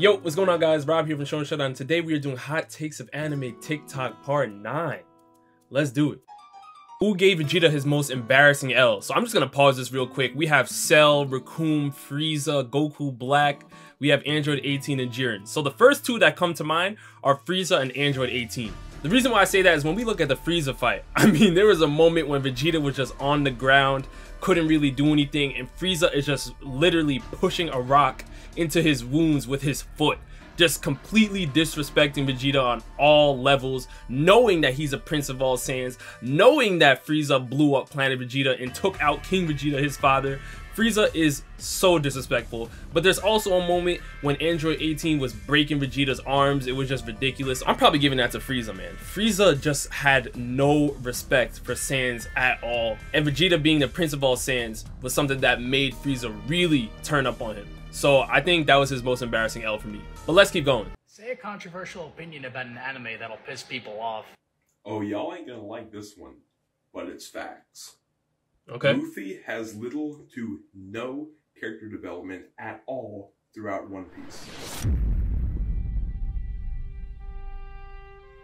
Yo, what's going on guys? Rob here from Shonen Showdown. Today we are doing hot takes of anime TikTok part 9. Let's do it. Who gave Vegeta his most embarrassing L? So I'm just gonna pause this real quick. We have Cell, Raccoon, Frieza, Goku, Black. We have Android 18 and Jiren. So the first two that come to mind are Frieza and Android 18. The reason why I say that is when we look at the Frieza fight, I mean, there was a moment when Vegeta was just on the ground, couldn't really do anything, and Frieza is just literally pushing a rock into his wounds with his foot, just completely disrespecting Vegeta on all levels, knowing that he's a prince of all Saiyans, knowing that Frieza blew up planet Vegeta and took out King Vegeta, his father. Frieza is so disrespectful, but there's also a moment when Android 18 was breaking Vegeta's arms. It was just ridiculous. I'm probably giving that to Frieza, man. Frieza just had no respect for Saiyans at all, and Vegeta being the prince of all Saiyans was something that made Frieza really turn up on him. So I think that was his most embarrassing L for me. But let's keep going. Say a controversial opinion about an anime that'll piss people off. Oh, y'all ain't gonna like this one, but it's facts. Okay. Luffy has little to no character development at all throughout One Piece.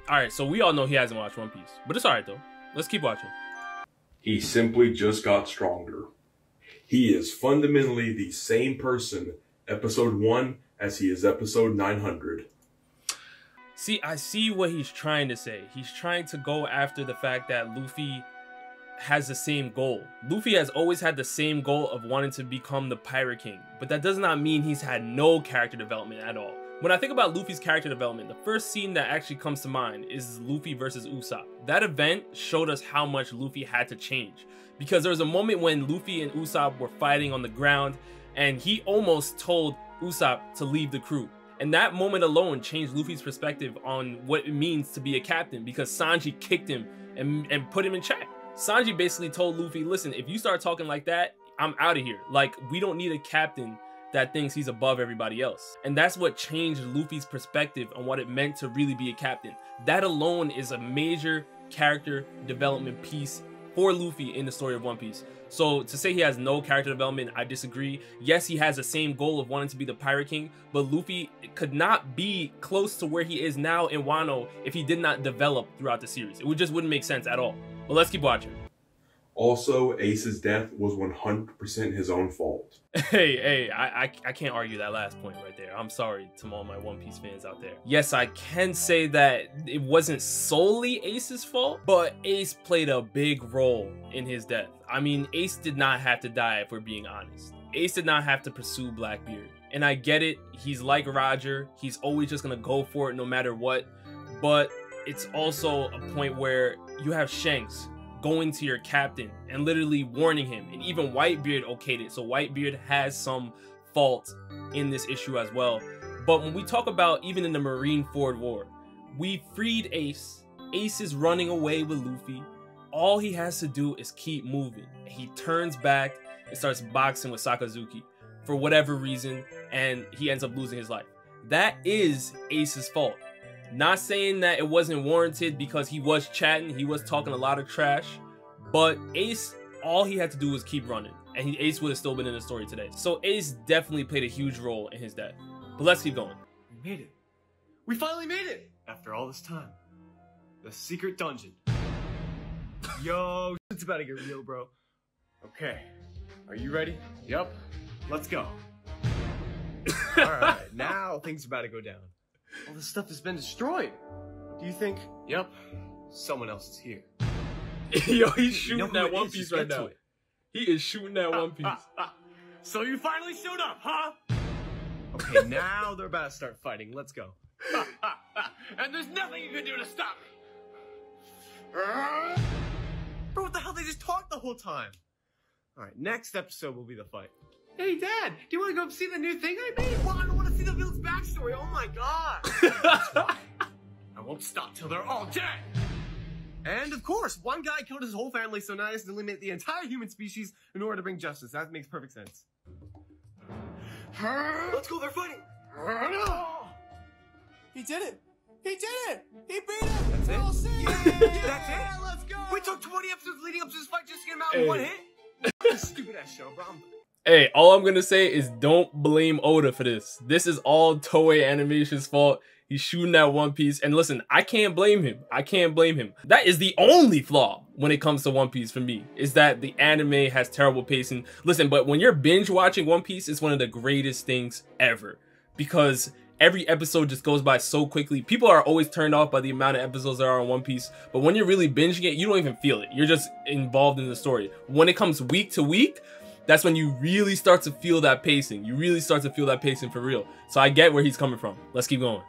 Alright, so we all know he hasn't watched One Piece, but it's alright though. Let's keep watching. He simply just got stronger. He is fundamentally the same person episode 1 as he is episode 900. See, I see what he's trying to say. He's trying to go after the fact that Luffy has the same goal. Luffy has always had the same goal of wanting to become the Pirate King, but that does not mean he's had no character development at all. When I think about Luffy's character development, the first scene that actually comes to mind is Luffy versus Usopp. That event showed us how much Luffy had to change, because there was a moment when Luffy and Usopp were fighting on the ground, and he almost told Usopp to leave the crew. And that moment alone changed Luffy's perspective on what it means to be a captain, because Sanji kicked him and put him in check. Sanji basically told Luffy, listen, if you start talking like that, I'm out of here. Like, we don't need a captain that thinks he's above everybody else. And that's what changed Luffy's perspective on what it meant to really be a captain. That alone is a major character development piece for Luffy in the story of One Piece. So to say he has no character development, I disagree. Yes, he has the same goal of wanting to be the Pirate King, but Luffy could not be close to where he is now in Wano if he did not develop throughout the series. It just wouldn't make sense at all. But let's keep watching. Also, Ace's death was 100% his own fault. Hey, I can't argue that last point right there. I'm sorry to all my One Piece fans out there. Yes, I can say that it wasn't solely Ace's fault, but Ace played a big role in his death. I mean, Ace did not have to die, if we're being honest. Ace did not have to pursue Blackbeard. And I get it, he's like Roger. He's always just gonna go for it no matter what. But it's also a point where you have Shanks going to your captain and literally warning him, and even Whitebeard okayed it. So Whitebeard has some fault in this issue as well. But when we talk about even in the Marine Ford War, we freed Ace. Ace is running away with Luffy. All he has to do is keep moving. He turns back and starts boxing with Sakazuki for whatever reason, and he ends up losing his life. That is Ace's fault. Not saying that it wasn't warranted, because he was chatting, he was talking a lot of trash, but Ace, all he had to do was keep running, and Ace would have still been in the story today. So Ace definitely played a huge role in his death. But let's keep going. We made it. We finally made it! After all this time. The secret dungeon. Yo, it's about to get real, bro. Okay. Are you ready? Yep. Let's go. Alright, now things about to go down. All this stuff has been destroyed. Do you think? Yep. Someone else is here. Yo, he's shooting that One Piece right now. He is shooting that One Piece. So you finally showed up, huh? Okay, now they're about to start fighting. Let's go. And there's nothing you can do to stop me. Bro, what the hell? They just talked the whole time. All right, next episode will be the fight. Hey, Dad, do you want to go see the new thing I made? Well, I don't want to see the villain's backstory. Oh, my God. I won't stop till they're all dead. And, of course, one guy killed his whole family, so now he has to eliminate the entire human species in order to bring justice. That makes perfect sense. Let's go. They're fighting. No. He did it. He did it. He beat him. That's it. All That's it. Let's go. We took 20 episodes leading up to this fight just to get him out in one hit. Stupid-ass show, bro. Hey, all I'm gonna say is don't blame Oda for this. This is all Toei Animation's fault. He's shooting at One Piece, and listen, I can't blame him. I can't blame him. That is the only flaw when it comes to One Piece for me, is that the anime has terrible pacing. Listen, but when you're binge watching One Piece, it's one of the greatest things ever, because every episode just goes by so quickly. People are always turned off by the amount of episodes there are in One Piece, but when you're really binging it, you don't even feel it. You're just involved in the story. When it comes week to week, that's when you really start to feel that pacing. You really start to feel that pacing for real. So I get where he's coming from. Let's keep going.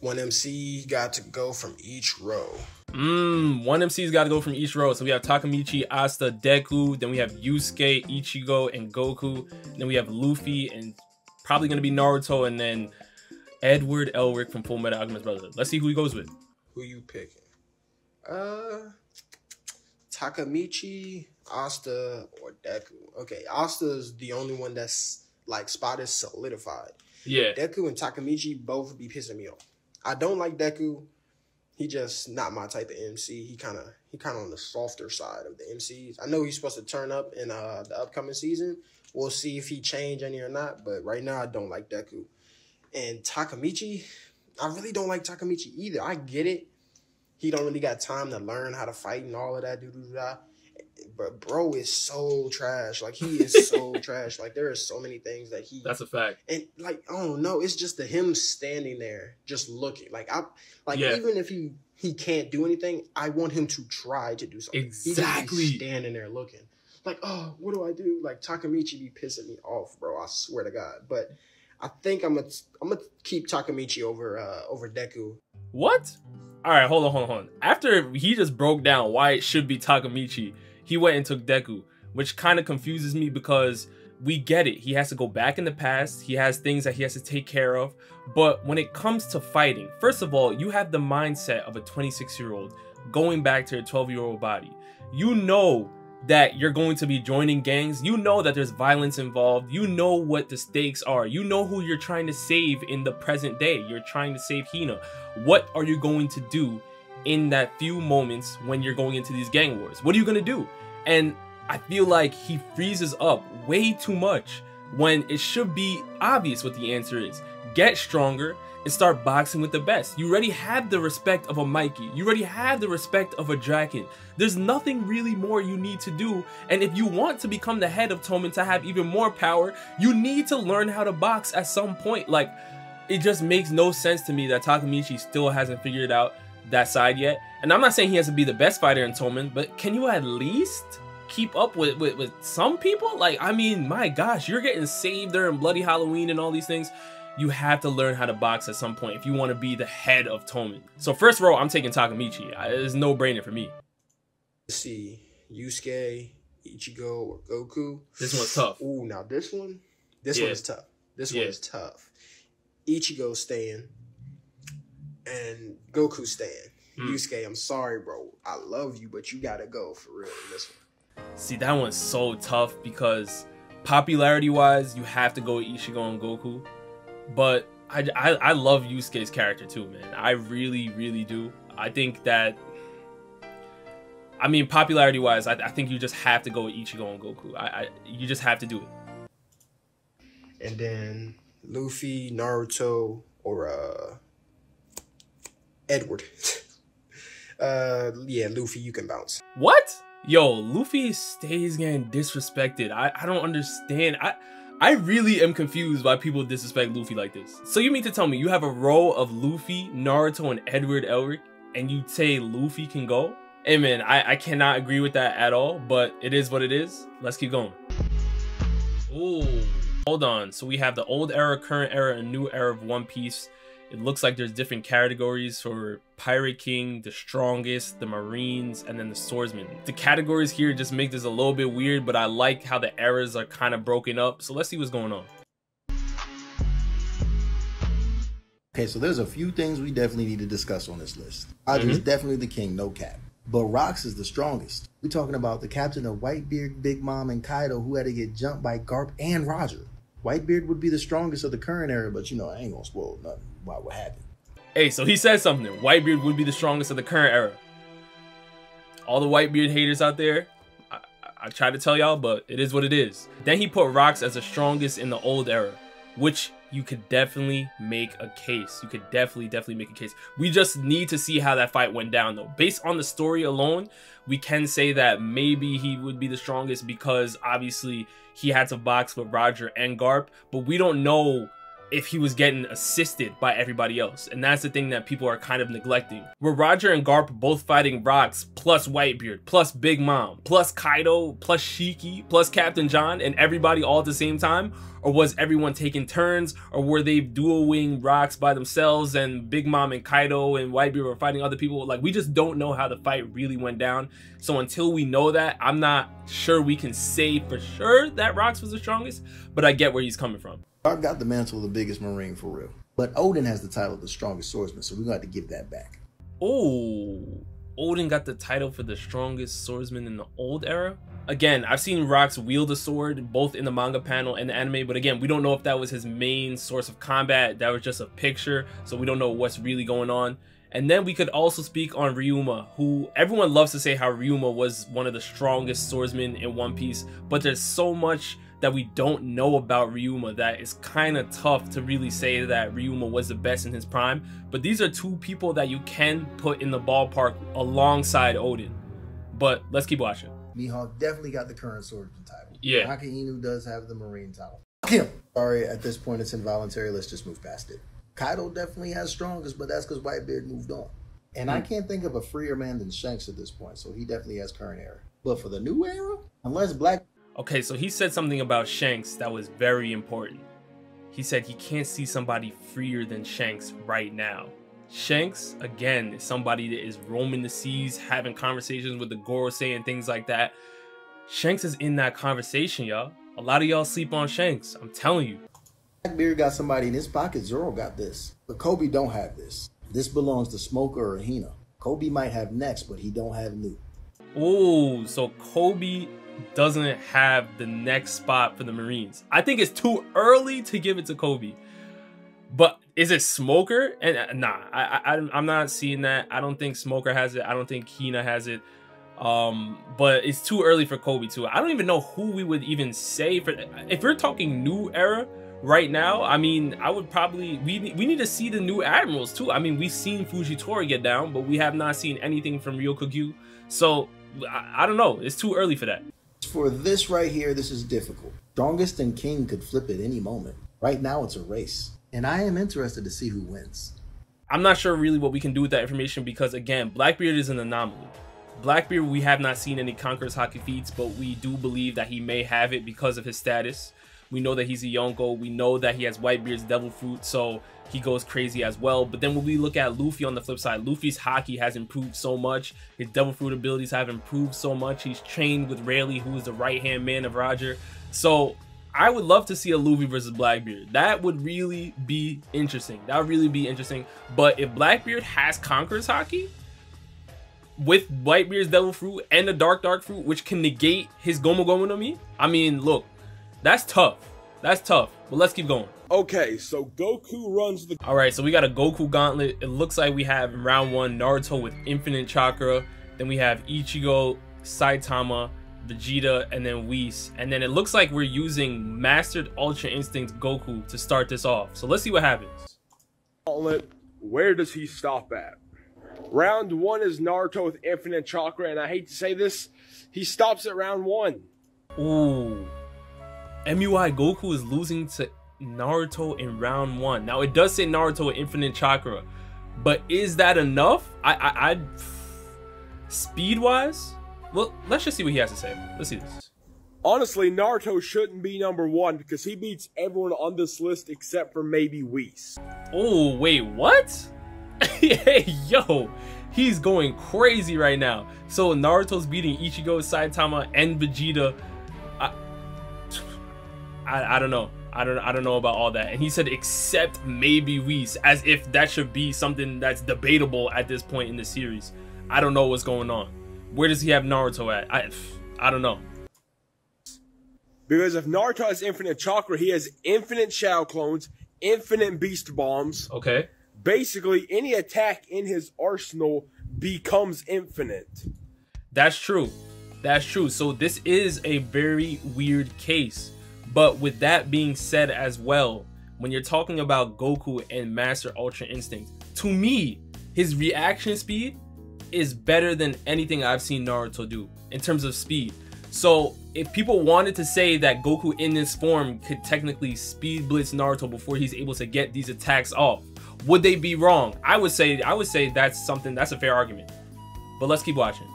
One MC got to go from each row. One MC's got to go from each row. So we have Takemichi, Asta, Deku. Then we have Yusuke, Ichigo, and Goku. And then we have Luffy, and probably going to be Naruto. And then Edward Elric from Full Metal Alchemist Brotherhood. Let's see who he goes with. Who you picking? Takemichi, Asta, or Deku. Okay, Asta is the only one that's like spot is solidified. Yeah. Deku and Takemichi both be pissing me off. I don't like Deku. He just not my type of MC. He kind of on the softer side of the MCs. I know he's supposed to turn up in the upcoming season. We'll see if he change any or not. But right now, I don't like Deku. And Takemichi, I really don't like Takemichi either. I get it. He don't really got time to learn how to fight and all of that. But bro is so trash. Like, he is so trash. Like, there are so many things that he... That's a fact. And, like, I don't know. It's just the him standing there just looking. Like, even if he can't do anything, I want him to try to do something. Exactly. He's standing there looking. Like, oh, what do I do? Like, Takemichi be pissing me off, bro. I swear to God. But I think I'm gonna keep Takemichi over Deku. What? All right, hold on. After he just broke down why it should be Takemichi, he went and took Deku, which kind of confuses me because we get it. He has to go back in the past. He has things that he has to take care of. But when it comes to fighting, first of all, you have the mindset of a 26-year-old going back to your 12-year-old body. You know that you're going to be joining gangs. You know that there's violence involved. You know what the stakes are. You know who you're trying to save in the present day. You're trying to save Hina. What are you going to do in that few moments when you're going into these gang wars? What are you going to do? And I feel like he freezes up way too much when it should be obvious what the answer is. Get stronger and start boxing with the best. You already have the respect of a Mikey. You already have the respect of a Draken. There's nothing really more you need to do. And if you want to become the head of Toman to have even more power, you need to learn how to box at some point. Like, it just makes no sense to me that Takemichi still hasn't figured out that side yet. And I'm not saying he has to be the best fighter in Toman, but can you at least keep up with some people? Like, I mean, my gosh, you're getting saved there in Bloody Halloween and all these things. You have to learn how to box at some point if you want to be the head of Toman. So first row, I'm taking Takemichi. It's no-brainer for me. Let's see. Yusuke, Ichigo, or Goku. This one's tough. Ooh, now this one is tough. This one is tough. Ichigo staying and Goku staying. Yusuke, I'm sorry, bro. I love you, but you gotta go for real in this one. See, that one's so tough because popularity-wise, you have to go with Ichigo and Goku. But I love Yusuke's character too, man. I really, really do. I think that, I mean, popularity-wise, I think you just have to go with Ichigo and Goku. You just have to do it. And then Luffy, Naruto, or Edward. Yeah, Luffy, you can bounce. What? Yo, Luffy stays getting disrespected. I don't understand. I really am confused why people disrespect Luffy like this. So you mean to tell me you have a row of Luffy, Naruto, and Edward Elric, and you say Luffy can go? Hey man, I cannot agree with that at all, but it is what it is. Let's keep going. Ooh, hold on. So we have the old era, current era, and new era of One Piece. It looks like there's different categories for Pirate King, the strongest, the Marines, and then the swordsman. The categories here just make this a little bit weird, but I like how the eras are kind of broken up. So let's see what's going on. Okay, so there's a few things we definitely need to discuss on this list. Roger's definitely the king, no cap. But Rox is the strongest. We're talking about the captain of Whitebeard, Big Mom, and Kaido, who had to get jumped by Garp and Roger. Whitebeard would be the strongest of the current era, but you know, I ain't gonna spoil nothing. What happened? Hey, so he said something. Whitebeard would be the strongest of the current era. All the Whitebeard haters out there, I, I try to tell y'all, but it is what it is. Then he put Rox as the strongest in the old era, which you could definitely make a case. You could definitely make a case. We just need to see how that fight went down, though. Based on the story alone, we can say that maybe he would be the strongest because obviously he had to box with Roger and Garp, but we don't know if he was getting assisted by everybody else. And that's the thing that people are kind of neglecting. Where Roger and Garp both fighting Rox, plus Whitebeard, plus Big Mom, plus Kaido, plus Shiki, plus Captain John, and everybody all at the same time? Or was everyone taking turns? Or were they dueling Rox by themselves and Big Mom and Kaido and Whitebeard were fighting other people? Like, we just don't know how the fight really went down. So until we know that, I'm not sure we can say for sure that Rox was the strongest, but I get where he's coming from. Garp got the mantle of the biggest marine for real, but Odin has the title of the strongest swordsman, so we're gonna have to give that back. Oh, Odin got the title for the strongest swordsman in the old era. Again, I've seen Rox wield a sword both in the manga panel and the anime, but again, we don't know if that was his main source of combat. That was just a picture, so we don't know what's really going on. And then we could also speak on Ryuma, who everyone loves to say how Ryuma was one of the strongest swordsmen in One Piece, but there's so much that we don't know about Ryuma that it's kind of tough to really say that Ryuma was the best in his prime. But these are two people that you can put in the ballpark alongside Odin. But let's keep watching. Mihawk definitely got the current swordsman title. Yeah. Naka Inu does have the marine title. Kim. Sorry, at this point it's involuntary. Let's just move past it. Kaido definitely has strongest, but that's because Whitebeard moved on. And I can't think of a freer man than Shanks at this point, so he definitely has current era. But for the new era, unless Black... Okay, so he said something about Shanks that was very important. He said he can't see somebody freer than Shanks right now. Shanks, again, is somebody that is roaming the seas, having conversations with the Gorosei and things like that. Shanks is in that conversation, y'all. A lot of y'all sleep on Shanks, I'm telling you. Blackbeard got somebody in his pocket. Zoro got this, but Kobe don't have this. This belongs to Smoker or Hina. Kobe might have next, but he don't have new. Oh, so Kobe doesn't have the next spot for the Marines. I think it's too early to give it to Kobe. But is it Smoker? And nah, I'm not seeing that. I don't think Smoker has it. I don't think Hina has it. But it's too early for Kobe too. I don't even know who we would even say for. If we're talking new era. Right now, I mean, I would probably, we need to see the new admirals too. I mean, we've seen Fujitora get down, but we have not seen anything from Ryokugyu. So I don't know. It's too early for that. For this right here, this is difficult. Strongest and King could flip at any moment. Right now, it's a race, and I am interested to see who wins. I'm not sure really what we can do with that information because, again, Blackbeard is an anomaly. Blackbeard, we have not seen any Conqueror's Haki feats, but we do believe that he may have it because of his status. We know that he's a Yonko. We know that he has Whitebeard's Devil Fruit, so he goes crazy as well. But then when we look at Luffy on the flip side, Luffy's Haki has improved so much. His Devil Fruit abilities have improved so much. He's trained with Rayleigh, who is the right-hand man of Roger. So I would love to see a Luffy versus Blackbeard. That would really be interesting. That would really be interesting. But if Blackbeard has Conqueror's Haki with Whitebeard's Devil Fruit and the Dark Fruit, which can negate his Gomu Gomu no Mi, I mean, look. That's tough. That's tough. But let's keep going. Okay, so Goku runs the... All right, so we got a Goku gauntlet. It looks like we have in round one, Naruto with Infinite Chakra. Then we have Ichigo, Saitama, Vegeta, and then Whis. And then it looks like we're using Mastered Ultra Instinct Goku to start this off. So let's see what happens. Gauntlet, where does he stop at? Round one is Naruto with Infinite Chakra. And I hate to say this, he stops at round one. Ooh. MUI Goku is losing to Naruto in round one. Now it does say Naruto with Infinite Chakra, but is that enough? I speed wise, well, let's just see what he has to say. Let's see this. Honestly, Naruto shouldn't be number one because he beats everyone on this list except for maybe Whis. Oh wait, what? Hey yo, he's going crazy right now. So Naruto's beating Ichigo, Saitama, and Vegeta. I don't know. I don't know about all that. And he said, except maybe Whis, as if that should be something that's debatable at this point in the series. I don't know what's going on. Where does he have Naruto at? I don't know. Because if Naruto has Infinite Chakra, he has infinite Shao clones, infinite Beast bombs. Okay. Basically, any attack in his arsenal becomes infinite. That's true. That's true. So this is a very weird case. But with that being said as well, when you're talking about Goku and Master Ultra Instinct, to me, his reaction speed is better than anything I've seen Naruto do in terms of speed. So if people wanted to say that Goku in this form could technically speed blitz Naruto before he's able to get these attacks off, would they be wrong? I would say that's something, that's a fair argument. But let's keep watching.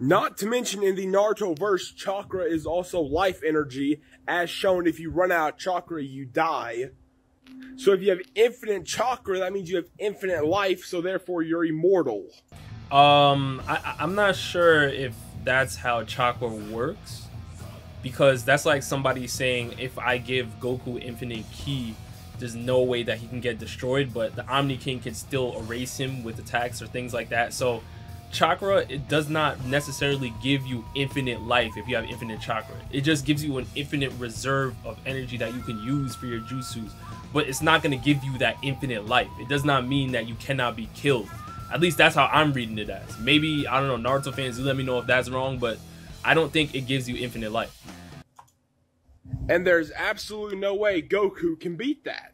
Not to mention, in the Naruto-verse, chakra is also life energy, as shown if you run out of chakra, you die. So if you have infinite chakra, that means you have infinite life, so therefore you're immortal. I'm not sure if that's how chakra works, because that's like somebody saying, if I give Goku infinite ki, there's no way that he can get destroyed, but the Omni King can still erase him with attacks or things like that. So chakra, it does not necessarily give you infinite life if you have infinite chakra. It just gives you an infinite reserve of energy that you can use for your jutsus, but it's not going to give you that infinite life. It does not mean that you cannot be killed. At least that's how I'm reading it as. Maybe, I don't know, Naruto fans, do let me know if that's wrong, but I don't think it gives you infinite life. And there's absolutely no way Goku can beat that.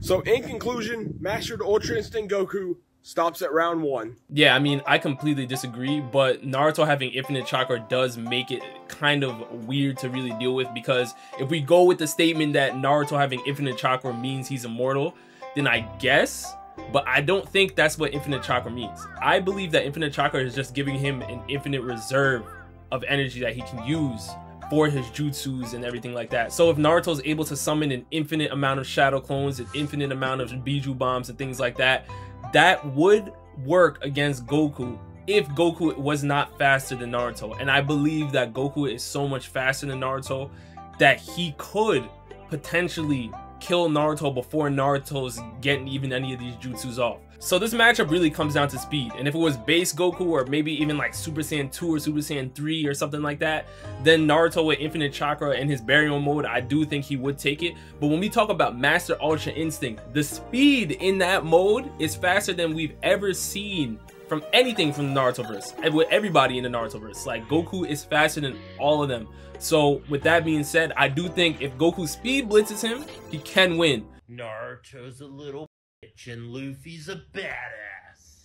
So in conclusion, Mastered Ultra Instinct Goku stops at round 1. Yeah, I mean, I completely disagree, but Naruto having infinite chakra does make it kind of weird to really deal with, because if we go with the statement that Naruto having infinite chakra means he's immortal, then I guess, but I don't think that's what infinite chakra means. I believe that infinite chakra is just giving him an infinite reserve of energy that he can use for his jutsus and everything like that. So if Naruto's able to summon an infinite amount of shadow clones, an infinite amount of Biju bombs and things like that, that would work against Goku if Goku was not faster than Naruto. And I believe that Goku is so much faster than Naruto that he could potentially kill Naruto before Naruto's getting even any of these jutsus off. So this matchup really comes down to speed, and if it was base Goku or maybe even like Super Saiyan 2 or Super Saiyan 3 or something like that, then Naruto with infinite chakra and his burial mode, I do think he would take it. But when we talk about Master Ultra Instinct, the speed in that mode is faster than we've ever seen from anything from the Narutoverse, and with everybody in the Narutoverse. Like, Goku is faster than all of them. So with that being said, I do think if Goku speed blitzes him, he can win. Naruto's a little bitch and Luffy's a badass.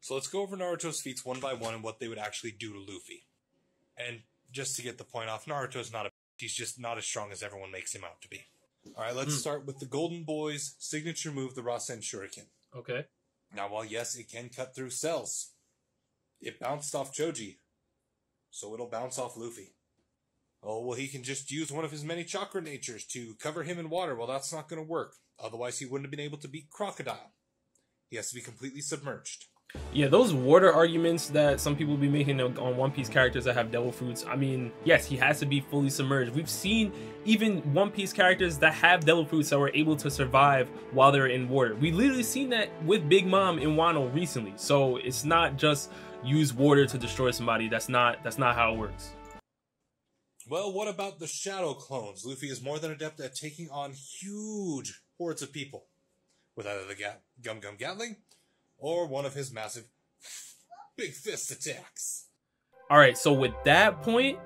So let's go over Naruto's feats one by one and what they would actually do to Luffy. And just to get the point off, Naruto's not a bitch. He's just not as strong as everyone makes him out to be. Alright, let's start with the Golden Boy's signature move, the Rasen Shuriken. Okay. Now, while yes, it can cut through cells, it bounced off Choji, so it'll bounce off Luffy. Oh, well, he can just use one of his many chakra natures to cover him in water. Well, that's not going to work. Otherwise, he wouldn't have been able to beat Crocodile. He has to be completely submerged. Yeah, those water arguments that some people be making on One Piece characters that have devil fruits, I mean, yes, he has to be fully submerged. We've seen even One Piece characters that have devil fruits that were able to survive while they're in water. We literally seen that with Big Mom in Wano recently. So it's not just use water to destroy somebody. That's not how it works. Well, what about the shadow clones? Luffy is more than adept at taking on huge hordes of people with either the Gum Gum Gatling or one of his massive big fist attacks. All right, so with that point,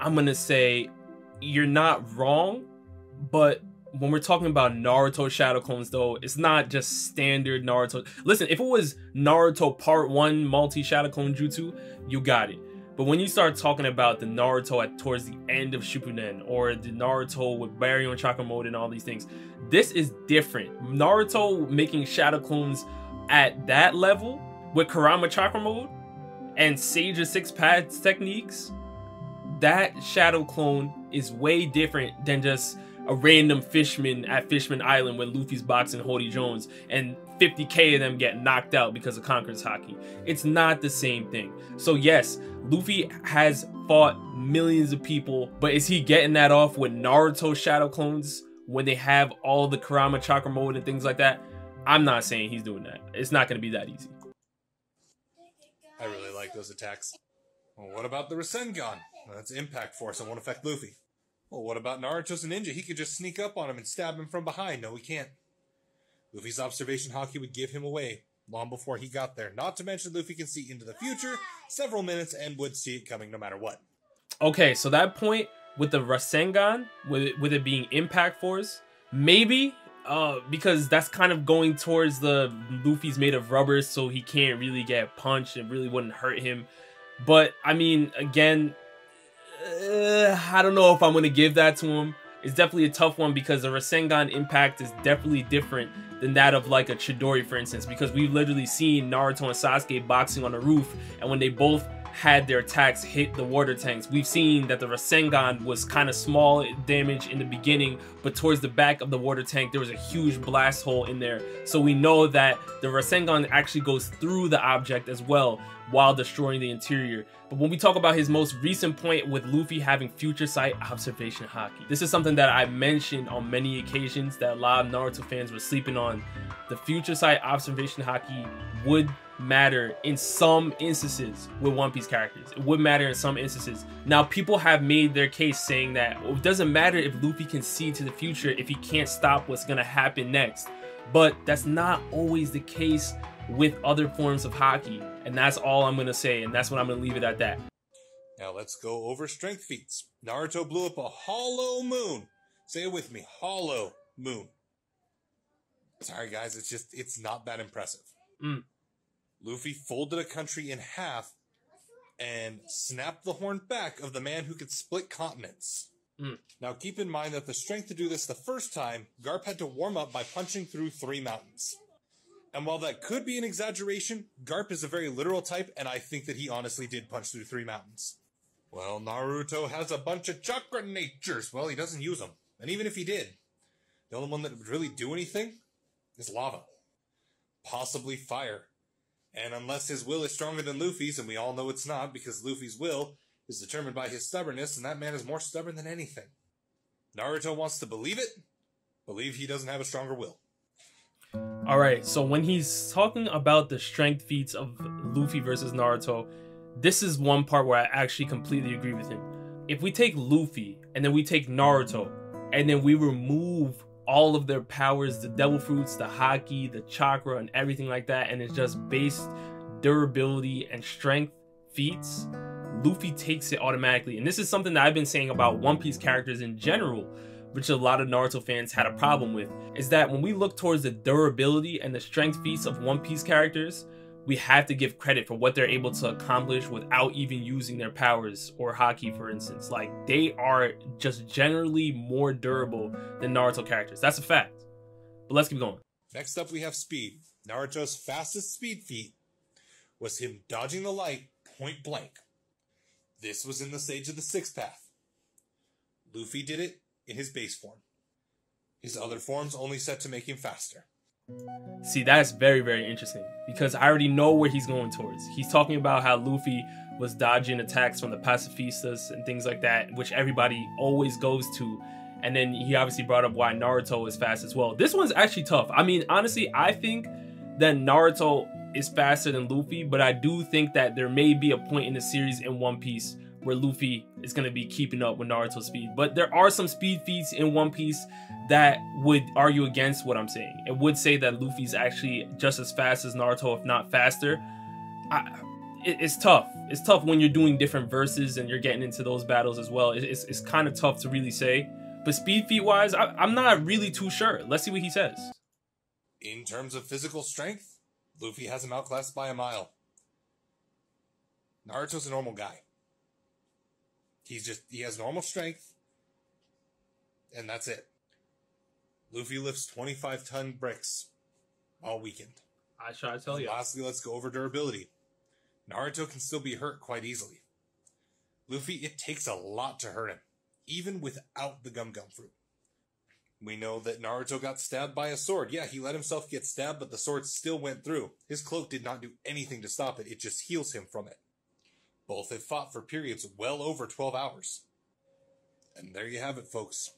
I'm going to say you're not wrong, but when we're talking about Naruto shadow clones, though, it's not just standard Naruto. Listen, if it was Naruto Part 1 multi-shadow clone jutsu, you got it. But when you start talking about the Naruto towards the end of Shippuden, or the Naruto with Baryon Chakra mode and all these things, this is different. Naruto making shadow clones at that level with Kurama Chakra mode and Sage's six paths techniques, that shadow clone is way different than just a random fishman at Fishman Island when Luffy's boxing Hody Jones and 50K of them get knocked out because of Conqueror's Haki. It's not the same thing. So yes, Luffy has fought millions of people, but is he getting that off with Naruto shadow clones when they have all the Kurama Chakra mode and things like that? I'm not saying he's doing that. It's not going to be that easy. I really like those attacks. Well, what about the Rasengan? Well, that's impact force and won't affect Luffy. Well, what about Naruto's a ninja? He could just sneak up on him and stab him from behind. No, he can't. Luffy's observation haki would give him away, long before he got there. Not to mention Luffy can see into the future several minutes and would see it coming no matter what. Okay, so that point with the Rasengan, with it being Impact Force, maybe because that's kind of going towards the Luffy's made of rubber, so he can't really get punched. It really wouldn't hurt him. But I mean, again, I don't know if I'm gonna give that to him. It's definitely a tough one because the Rasengan impact is definitely different than that of like a Chidori, for instance, because we've literally seen Naruto and Sasuke boxing on the roof, and when they both had their attacks hit the water tanks, we've seen that the Rasengan was kind of small damage in the beginning, but towards the back of the water tank there was a huge blast hole in there. So we know that the Rasengan actually goes through the object as well while destroying the interior. But when we talk about his most recent point with Luffy having future sight observation haki, this is something that I mentioned on many occasions that a lot of Naruto fans were sleeping on. The future sight observation haki would matter in some instances with One Piece characters. It would matter in some instances. Now, people have made their case saying that it doesn't matter if Luffy can see to the future if he can't stop what's gonna happen next. But that's not always the case with other forms of haki, and that's all I'm gonna say, and that's what I'm gonna leave it at that. Now let's go over strength feats. Naruto blew up a hollow moon. Say it with me, hollow moon. Sorry guys, it's just, it's not that impressive. Luffy folded a country in half and snapped the horn back of the man who could split continents. Now keep in mind that the strength to do this the first time, Garp had to warm up by punching through 3 mountains. And while that could be an exaggeration, Garp is a very literal type, and I think that he honestly did punch through 3 mountains. Well, Naruto has a bunch of chakra natures. Well, he doesn't use them. And even if he did, the only one that would really do anything is lava. Possibly fire. And unless his will is stronger than Luffy's, and we all know it's not, because Luffy's will is determined by his stubbornness, and that man is more stubborn than anything. Naruto wants to believe it, believe he doesn't have a stronger will. Alright, so when he's talking about the strength feats of Luffy versus Naruto, this is one part where I actually completely agree with him. If we take Luffy, and then we take Naruto, and then we remove all of their powers, the devil fruits, the haki, the chakra, and everything like that, and it's just based durability and strength feats, Luffy takes it automatically. And this is something that I've been saying about One Piece characters in general, which a lot of Naruto fans had a problem with, is that when we look towards the durability and the strength feats of One Piece characters, we have to give credit for what they're able to accomplish without even using their powers or haki, for instance. Like, they are just generally more durable than Naruto characters. That's a fact. But let's keep going. Next up, we have speed. Naruto's fastest speed feat was him dodging the light point blank. This was in the Sage of the Sixth Path. Luffy did it in his base form. His other forms only set to make him faster. See, that's very, very interesting, because I already know where he's going towards. He's talking about how Luffy was dodging attacks from the pacifistas and things like that, which everybody always goes to. And then he obviously brought up why Naruto is fast as well. This one's actually tough. I mean, honestly, I think that Naruto is faster than Luffy, but I do think that there may be a point in the series in One Piece where Luffy is going to be keeping up with Naruto's speed. But there are some speed feats in One Piece that would argue against what I'm saying. It would say that Luffy's actually just as fast as Naruto, if not faster. It's tough. It's tough when you're doing different verses and you're getting into those battles as well. It's kind of tough to really say. But speed feat-wise, I'm not really too sure. Let's see what he says. In terms of physical strength, Luffy has him outclassed by a mile. Naruto's a normal guy. He has normal strength, and that's it. Luffy lifts 25-ton bricks all weekend. I try to tell you. Lastly, let's go over durability. Naruto can still be hurt quite easily. Luffy, it takes a lot to hurt him, even without the gum fruit. We know that Naruto got stabbed by a sword. Yeah, he let himself get stabbed, but the sword still went through. His cloak did not do anything to stop it. It just heals him from it. Both have fought for periods well over 12 hours. And there you have it, folks.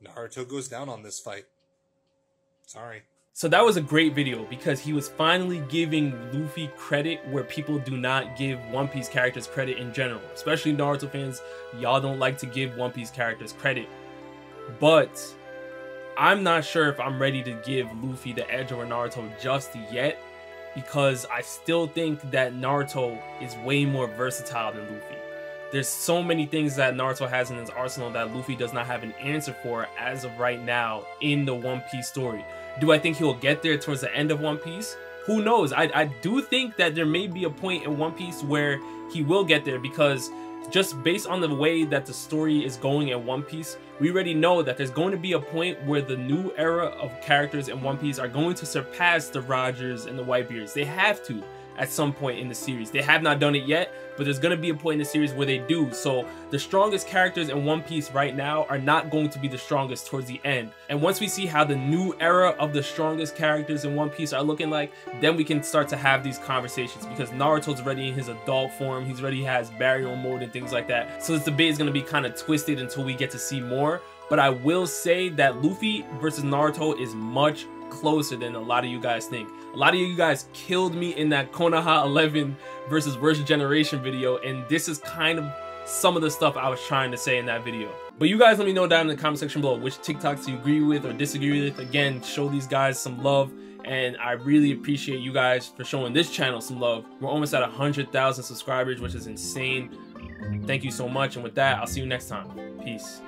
Naruto goes down on this fight. Sorry. So that was a great video because he was finally giving Luffy credit where people do not give One Piece characters credit in general. Especially Naruto fans, y'all don't like to give One Piece characters credit. But I'm not sure if I'm ready to give Luffy the edge over Naruto just yet. because I still think that Naruto is way more versatile than Luffy. There's so many things that Naruto has in his arsenal that Luffy does not have an answer for as of right now in the One Piece story. Do I think he'll get there towards the end of One Piece? Who knows? I do think that there may be a point in One Piece where he will get there, because just based on the way that the story is going in One Piece, we already know that there's going to be a point where the new era of characters in One Piece are going to surpass the Rogers and the Whitebeards. They have to at some point in the series. They have not done it yet, but there's going to be a point in the series where they do. So the strongest characters in One Piece right now are not going to be the strongest towards the end. And once we see how the new era of the strongest characters in One Piece are looking like, then we can start to have these conversations, because Naruto's already in his adult form. He's already has burial mode and things like that. So this debate is going to be kind of twisted until we get to see more. But I will say that Luffy versus Naruto is much closer than a lot of you guys think. A lot of you guys killed me in that Konoha 11 versus Worst Generation video, and this is kind of some of the stuff I was trying to say in that video. But you guys let me know down in the comment section below which TikToks you agree with or disagree with. Again, show these guys some love, and I really appreciate you guys for showing this channel some love. We're almost at 100,000 subscribers, which is insane. Thank you so much, and with that, I'll see you next time. Peace.